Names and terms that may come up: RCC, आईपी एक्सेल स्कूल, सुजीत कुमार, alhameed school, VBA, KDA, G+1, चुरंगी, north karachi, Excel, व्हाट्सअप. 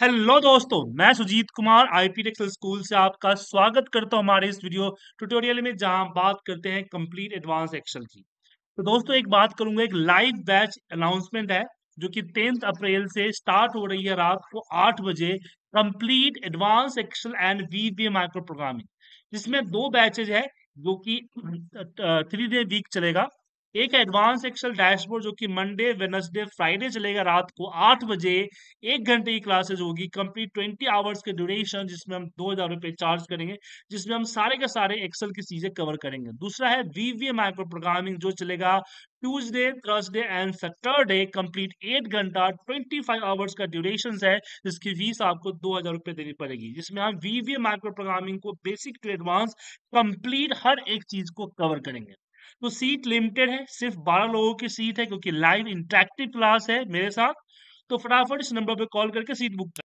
Hello दोस्तों, मैं सुजीत कुमार आईपी एक्सेल स्कूल से आपका स्वागत करता हूं हमारे इस वीडियो ट्यूटोरियल में, जहां हम बात करते हैं कंप्लीट एडवांस एक्सेल की। तो दोस्तों एक बात करूंगा, एक लाइव बैच अनाउंसमेंट है जो कि 10 अप्रैल से स्टार्ट हो रही है रात को 8 बजे। Complete advance excel and VBA macro programming, जिसमें 2 बैचेज है जो कि 3 डे वीक चलेगा। एक है एडवांस एक्सेल डैशबोर्ड जो कि मंडे, वेडनेसडे, फ्राइडे चलेगा रात को 8 बजे। 1 घंटे की क्लासेज होगी, कंप्लीट 20 आवर्स के ड्यूरेशन, जिसमें हम 2000 रुपये चार्ज करेंगे, जिसमें हम सारे के सारे एक्सेल की चीजें कवर करेंगे। दूसरा है VBA माइक्रो प्रोग्रामिंग जो चलेगा Tuesday, Thursday and Saturday, complete 8 घंटा 25 आवर्स का ड्यूरेशन है, जिसकी फीस आपको 2000 रुपये देनी पड़ेगी। जिसमें हम VBA माइक्रो प्रोग्रामिंग को बेसिक टू एडवांस कंप्लीट हर एक चीज को कवर करेंगे। तो सीट लिमिटेड है, सिर्फ 12 लोगों की सीट है, क्योंकि लाइव इंटरेक्टिव क्लास है मेरे साथ। तो फटाफट इस नंबर पे कॉल करके सीट बुक करें।